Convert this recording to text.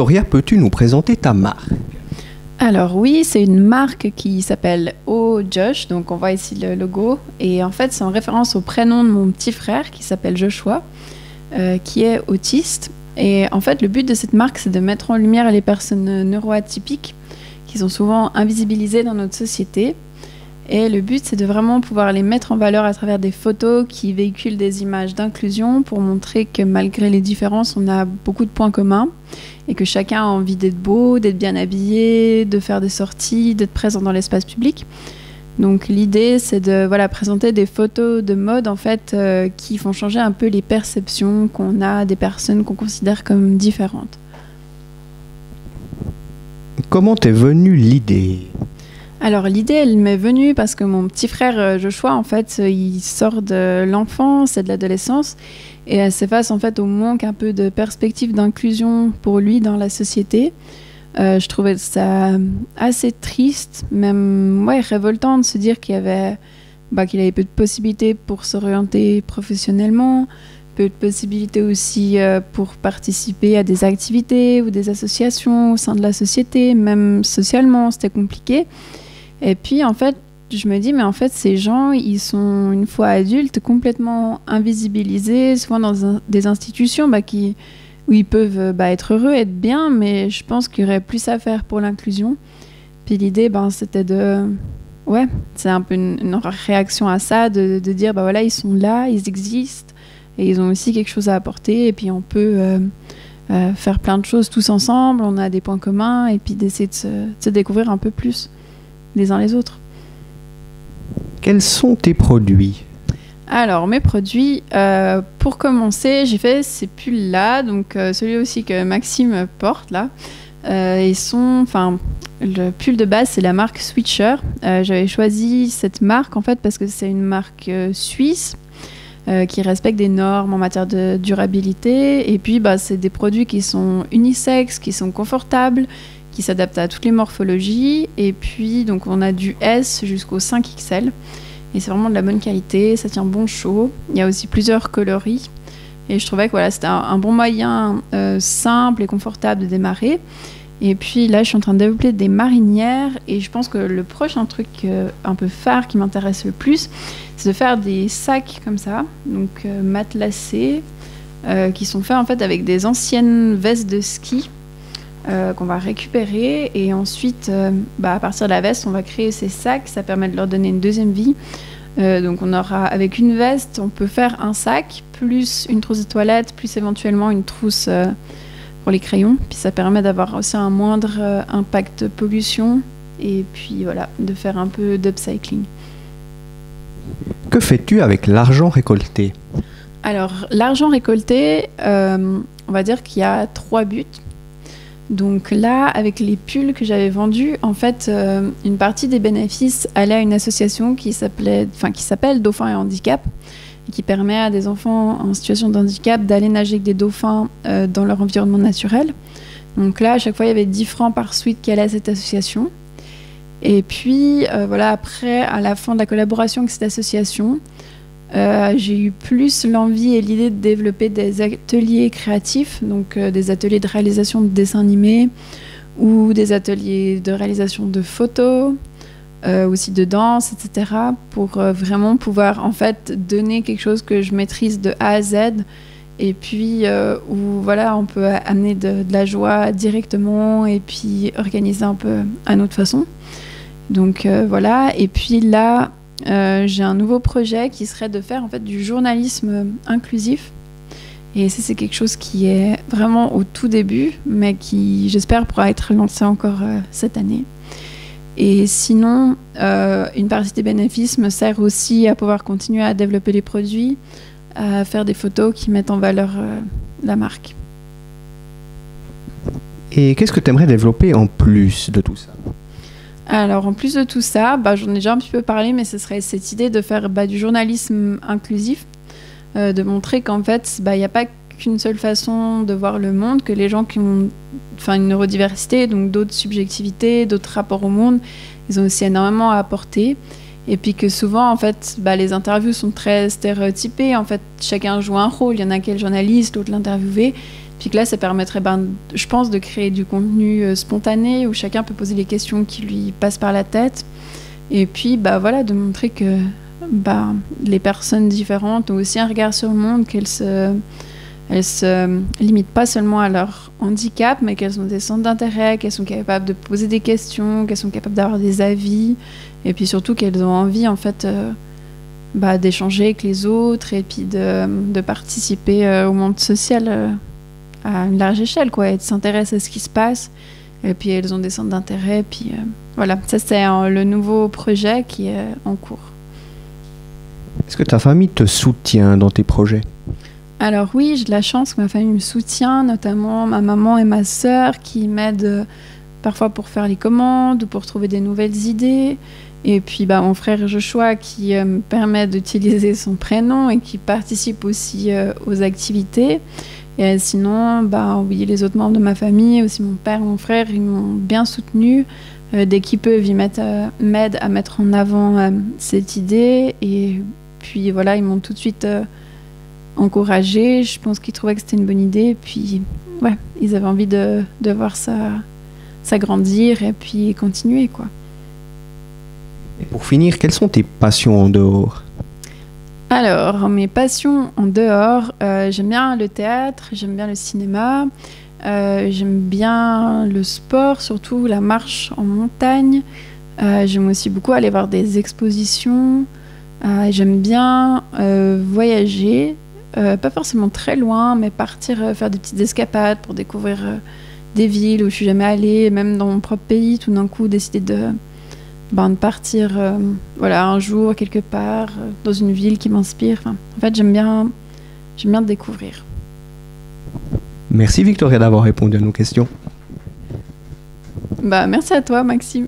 Doria, peux-tu nous présenter ta marque? Alors oui, c'est une marque qui s'appelle Oh Josh, donc on voit ici le logo. Et en fait, c'est en référence au prénom de mon petit frère qui s'appelle Joshua, qui est autiste. Et en fait, le but de cette marque, c'est de mettre en lumière les personnes neuroatypiques qui sont souvent invisibilisées dans notre société. Et le but, c'est de vraiment pouvoir les mettre en valeur à travers des photos qui véhiculent des images d'inclusion pour montrer que malgré les différences, on a beaucoup de points communs et que chacun a envie d'être beau, d'être bien habillé, de faire des sorties, d'être présent dans l'espace public. Donc l'idée, c'est de présenter des photos de mode en fait, qui font changer un peu les perceptions qu'on a des personnes qu'on considère comme différentes. Comment t'es venue l'idée ? Alors l'idée, elle m'est venue parce que mon petit frère Joshua, en fait, il sort de l'enfance et de l'adolescence et elle s'efface en fait au manque un peu de perspective d'inclusion pour lui dans la société. Je trouvais ça assez triste, même révoltant de se dire qu'il avait peu de possibilités pour s'orienter professionnellement, peu de possibilités aussi pour participer à des activités ou des associations au sein de la société, même socialement, c'était compliqué. Et puis, en fait, je me dis, mais en fait, ces gens, ils sont, une fois adultes, complètement invisibilisés, souvent dans des institutions où ils peuvent être heureux, être bien, mais je pense qu'il y aurait plus à faire pour l'inclusion. Puis l'idée, c'était de... Ouais, c'est un peu une réaction à ça, de dire, ils sont là, ils existent, et ils ont aussi quelque chose à apporter, et puis on peut faire plein de choses tous ensemble, on a des points communs, et puis d'essayer de se découvrir un peu plus les uns les autres. Quels sont tes produits? Alors, mes produits, pour commencer, j'ai fait ces pulls-là, donc celui aussi que Maxime porte, là. Le pull de base, c'est la marque Switcher. J'avais choisi cette marque, en fait, parce que c'est une marque suisse qui respecte des normes en matière de durabilité. Et puis, c'est des produits qui sont unisexes, qui sont confortables, qui s'adaptent à toutes les morphologies. Et puis, donc, on a du S jusqu'au 5XL. Et c'est vraiment de la bonne qualité, ça tient bon chaud. Il y a aussi plusieurs coloris. Et je trouvais que c'était un bon moyen simple et confortable de démarrer. Et puis là, je suis en train de développer des marinières. Et je pense que le prochain truc un peu phare qui m'intéresse le plus, c'est de faire des sacs comme ça, donc matelassés, qui sont faits en fait avec des anciennes vestes de ski qu'on va récupérer, et ensuite à partir de la veste on va créer ces sacs, ça permet de leur donner une deuxième vie, donc on aura, avec une veste on peut faire un sac plus une trousse de toilette plus éventuellement une trousse pour les crayons, puis ça permet d'avoir aussi un moindre impact de pollution, et puis voilà, de faire un peu d'upcycling. Que fais-tu avec l'argent récolté? Alors l'argent récolté, on va dire qu'il y a 3 buts. Donc là, avec les pulls que j'avais vendus, en fait, une partie des bénéfices allait à une association qui s'appelle Dauphins et Handicap, et qui permet à des enfants en situation de handicap d'aller nager avec des dauphins dans leur environnement naturel. Donc là, à chaque fois, il y avait 10 francs par suite qui allaient à cette association. Et puis, après, à la fin de la collaboration avec cette association, j'ai eu plus l'envie et l'idée de développer des ateliers créatifs, donc des ateliers de réalisation de dessins animés ou des ateliers de réalisation de photos, aussi de danse, etc. pour vraiment pouvoir en fait donner quelque chose que je maîtrise de A à Z, et puis où on peut amener de la joie directement et puis organiser un peu à notre façon. Donc voilà, et puis là... j'ai un nouveau projet qui serait de faire en fait du journalisme inclusif, et ça c'est quelque chose qui est vraiment au tout début, mais qui j'espère pourra être lancé encore cette année. Et sinon une partie des bénéfices me sert aussi à pouvoir continuer à développer les produits, à faire des photos qui mettent en valeur la marque. Et qu'est-ce que tu aimerais développer en plus de tout ça? Alors, en plus de tout ça, j'en ai déjà un petit peu parlé, mais ce serait cette idée de faire du journalisme inclusif, de montrer qu'en fait, il n'y a pas qu'une seule façon de voir le monde, que les gens qui ont une neurodiversité, donc d'autres subjectivités, d'autres rapports au monde, ils ont aussi énormément à apporter. Et puis que souvent, en fait, les interviews sont très stéréotypées. En fait, chacun joue un rôle. Il y en a qui est le journaliste, l'autre l'interviewé. Puis que là, ça permettrait, je pense, de créer du contenu spontané où chacun peut poser les questions qui lui passent par la tête. Et puis, voilà, de montrer que les personnes différentes ont aussi un regard sur le monde, qu'elles elles se limitent pas seulement à leur handicap, mais qu'elles ont des centres d'intérêt, qu'elles sont capables de poser des questions, qu'elles sont capables d'avoir des avis, et puis surtout qu'elles ont envie, en fait, d'échanger avec les autres et puis de participer au monde social à une large échelle, quoi, et de s'intéresser à ce qui se passe. Et puis elles ont des centres d'intérêt, puis voilà. Ça, c'est le nouveau projet qui est en cours. Est-ce que ta famille te soutient dans tes projets ? Alors oui, j'ai de la chance que ma famille me soutient, notamment ma maman et ma sœur qui m'aident parfois pour faire les commandes, pour trouver des nouvelles idées. Et puis mon frère Joshua qui me permet d'utiliser son prénom et qui participe aussi aux activités. Et sinon, oui, les autres membres de ma famille, aussi mon père, mon frère, ils m'ont bien soutenu. Dès qu'ils peuvent, ils m'aident à mettre en avant cette idée. Et puis voilà, ils m'ont tout de suite... encouragés, je pense qu'ils trouvaient que c'était une bonne idée, puis ouais, ils avaient envie de voir ça grandir et puis continuer, quoi. Et pour finir, quelles sont tes passions en dehors? Alors, mes passions en dehors, j'aime bien le théâtre, j'aime bien le cinéma, j'aime bien le sport, surtout la marche en montagne, j'aime aussi beaucoup aller voir des expositions, j'aime bien voyager. Pas forcément très loin, mais partir faire des petites escapades pour découvrir des villes où je suis jamais allée, même dans mon propre pays, tout d'un coup décider de partir voilà, un jour quelque part, dans une ville qui m'inspire. Enfin, en fait, j'aime bien découvrir. Merci Victoria d'avoir répondu à nos questions. Merci à toi Maxime.